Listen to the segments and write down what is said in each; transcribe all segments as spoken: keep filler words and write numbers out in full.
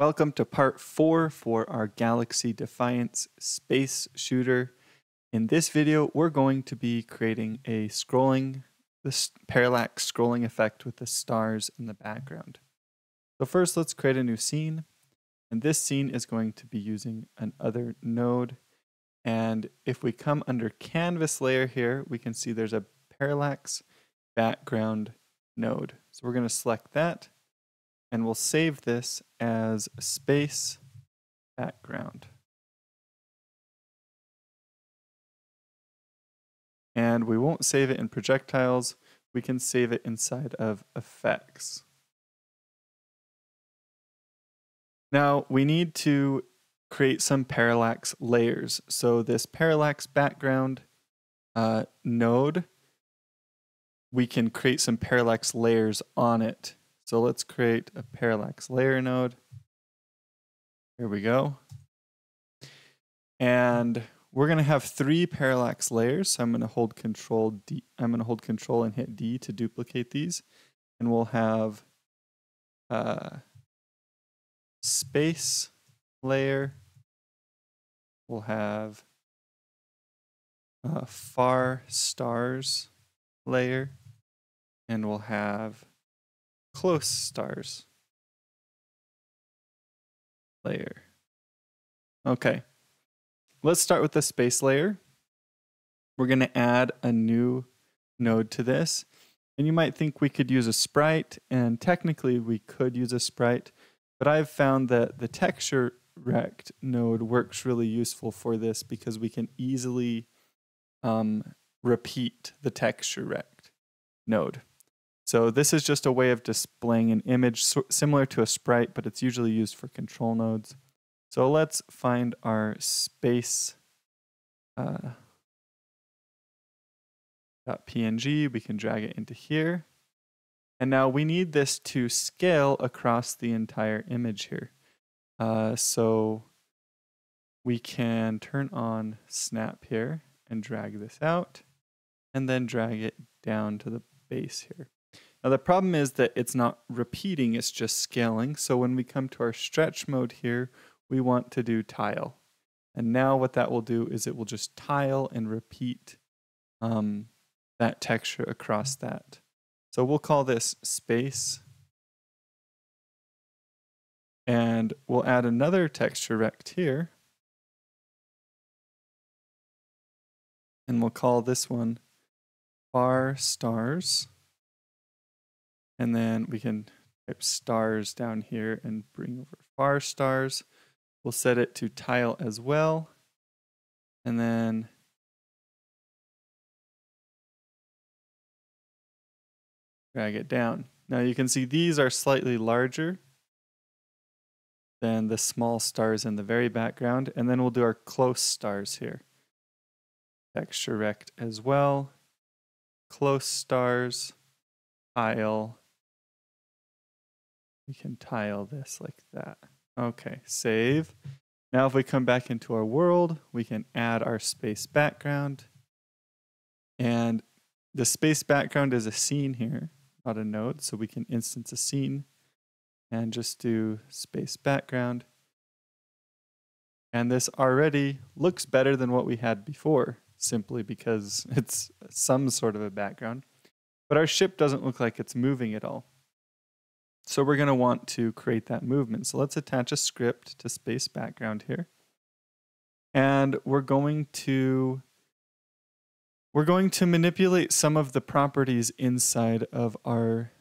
Welcome to part four for our Galaxy Defiance space shooter. In this video, we're going to be creating a scrolling, this parallax scrolling effect with the stars in the background. So first, let's create a new scene. And this scene is going to be using another node. And if we come under Canvas Layer here, we can see there's a parallax background node. So we're going to select that. And we'll save this as space background. And we won't save it in projectiles. We can save it inside of effects. Now we need to create some parallax layers. So this parallax background uh, node, we can create some parallax layers on it. So let's create a parallax layer node. Here we go. And we're going to have three parallax layers. So I'm going to hold control D. I'm going to hold control and hit D to duplicate these. And we'll have uh, space layer. We'll have uh, far stars layer. And we'll have close stars layer. Okay, let's start with the space layer. We're going to add a new node to this. And you might think we could use a sprite, and technically we could use a sprite, but I've found that the texture rect node works really useful for this because we can easily um, repeat the texture rect node. So this is just a way of displaying an image similar to a sprite, but it's usually used for control nodes. So let's find our space uh, .png. We can drag it into here. And now we need this to scale across the entire image here. Uh, so we can turn on snap here and drag this out, and then drag it down to the base here. Now the problem is that it's not repeating, it's just scaling. So when we come to our stretch mode here, we want to do tile. And now what that will do is it will just tile and repeat um, that texture across that. So we'll call this space. And we'll add another texture rect here. And we'll call this one far stars. And then we can type stars down here and bring over far stars. We'll set it to tile as well. And then drag it down. Now you can see these are slightly larger than the small stars in the very background. And then we'll do our close stars here. Texture rect as well. Close stars. Tile. We can tile this like that. Okay, save. Now if we come back into our world, we can add our space background. And the space background is a scene here, not a node, so we can instance a scene and just do space background. And this already looks better than what we had before, simply because it's some sort of a background. But our ship doesn't look like it's moving at all. So we're going to want to create that movement. So let's attach a script to space background here. And we're going to we're going to manipulate some of the properties inside of our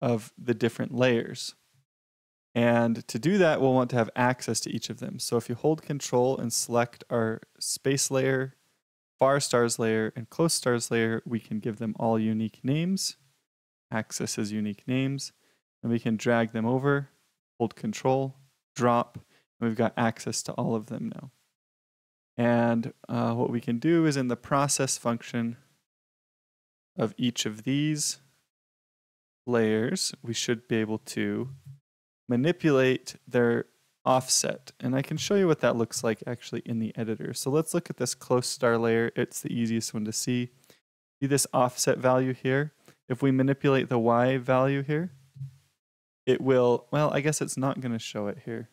of the different layers. And to do that, we'll want to have access to each of them. So if you hold control and select our space layer, far stars layer, and close stars layer, we can give them all unique names. Access as unique names. And we can drag them over, hold control, drop, and we've got access to all of them now. And uh, what we can do is in the process function of each of these layers, we should be able to manipulate their offset. And I can show you what that looks like actually in the editor. So let's look at this close star layer. It's the easiest one to see. See this offset value here? If we manipulate the Y value here, it will, well, I guess it's not going to show it here.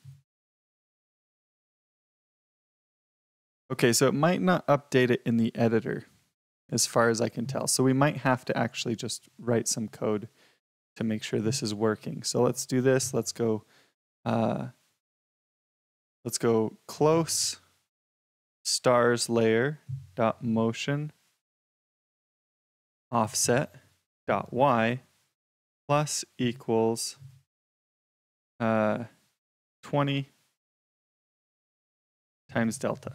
Okay, so it might not update it in the editor, as far as I can tell. So we might have to actually just write some code to make sure this is working. So let's do this. Let's go, uh, let's go close stars layer dot motion offset dot y plus equals uh, twenty times delta.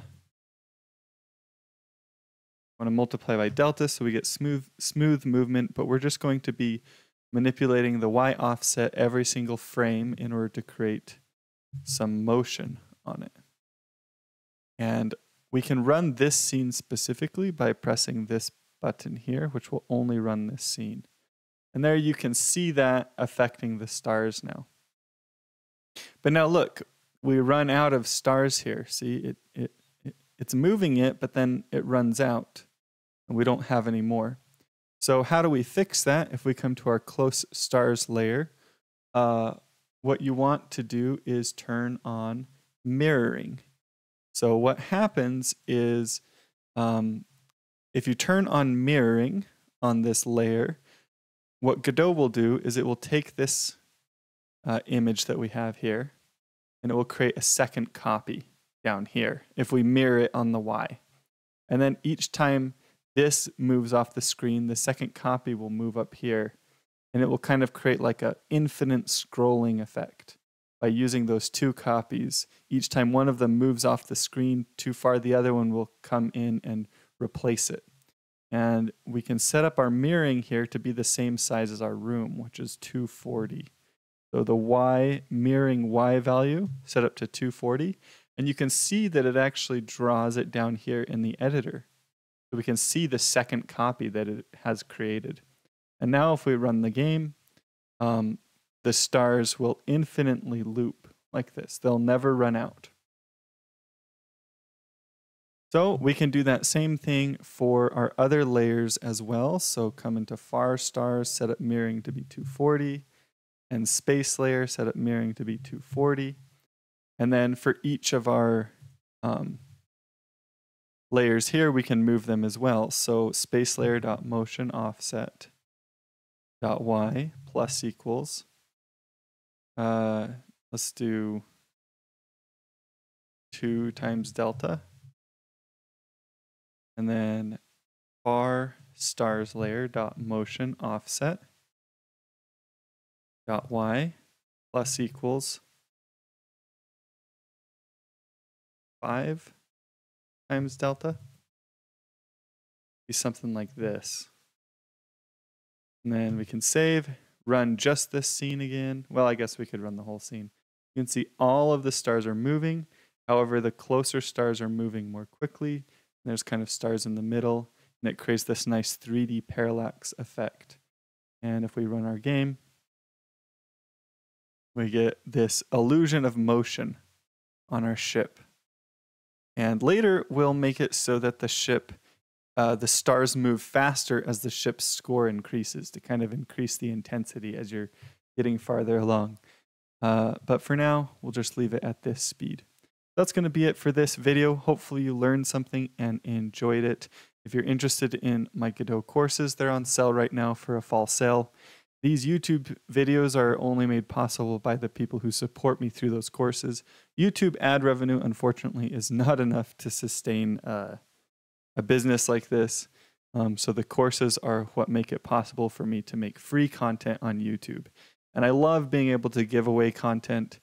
Want to multiply by delta so we get smooth smooth movement, but we're just going to be manipulating the Y offset every single frame in order to create some motion on it. And we can run this scene specifically by pressing this button here, which will only run this scene. And there you can see that affecting the stars now. But now look, we run out of stars here. See, it, it, it it's moving it, but then it runs out. And we don't have any more. So how do we fix that? If we come to our close stars layer, uh, what you want to do is turn on mirroring. So what happens is um, if you turn on mirroring on this layer, what Godot will do is it will take this uh, image that we have here and it will create a second copy down here if we mirror it on the Y. And then each time this moves off the screen, the second copy will move up here, and it will kind of create like an infinite scrolling effect by using those two copies. Each time one of them moves off the screen too far, the other one will come in and replace it. And we can set up our mirroring here to be the same size as our room, which is two forty. So the Y, mirroring Y value set up to two forty, and you can see that it actually draws it down here in the editor. So we can see the second copy that it has created. And now if we run the game, um, the stars will infinitely loop like this. They'll never run out. So we can do that same thing for our other layers as well. So come into far stars, set up mirroring to be two forty, and space layer, set up mirroring to be two forty. And then for each of our um, layers here, we can move them as well. So space layer dot motion offset dot y plus equals. Uh, let's do two times delta, and then far stars layer dot motion offset dot y plus equals five. Times delta be something like this, and then we can save, run just this scene again. Well, I guess we could run the whole scene. You can see all of the stars are moving. However, the closer stars are moving more quickly, and there's kind of stars in the middle, and it creates this nice three D parallax effect. And if we run our game, we get this illusion of motion on our ship. And later, we'll make it so that the ship, uh, the stars move faster as the ship's score increases to kind of increase the intensity as you're getting farther along. Uh, but for now, we'll just leave it at this speed. That's going to be it for this video. Hopefully you learned something and enjoyed it. If you're interested in my Godot courses, they're on sale right now for a fall sale. These YouTube videos are only made possible by the people who support me through those courses. YouTube ad revenue, unfortunately, is not enough to sustain uh, a business like this. Um, so the courses are what make it possible for me to make free content on YouTube. And I love being able to give away content.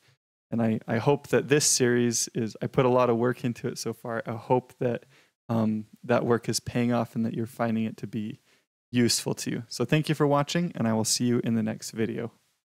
And I, I hope that this series is, I put a lot of work into it so far. I hope that um, that work is paying off and that you're finding it to be useful to you. So thank you for watching, and I will see you in the next video.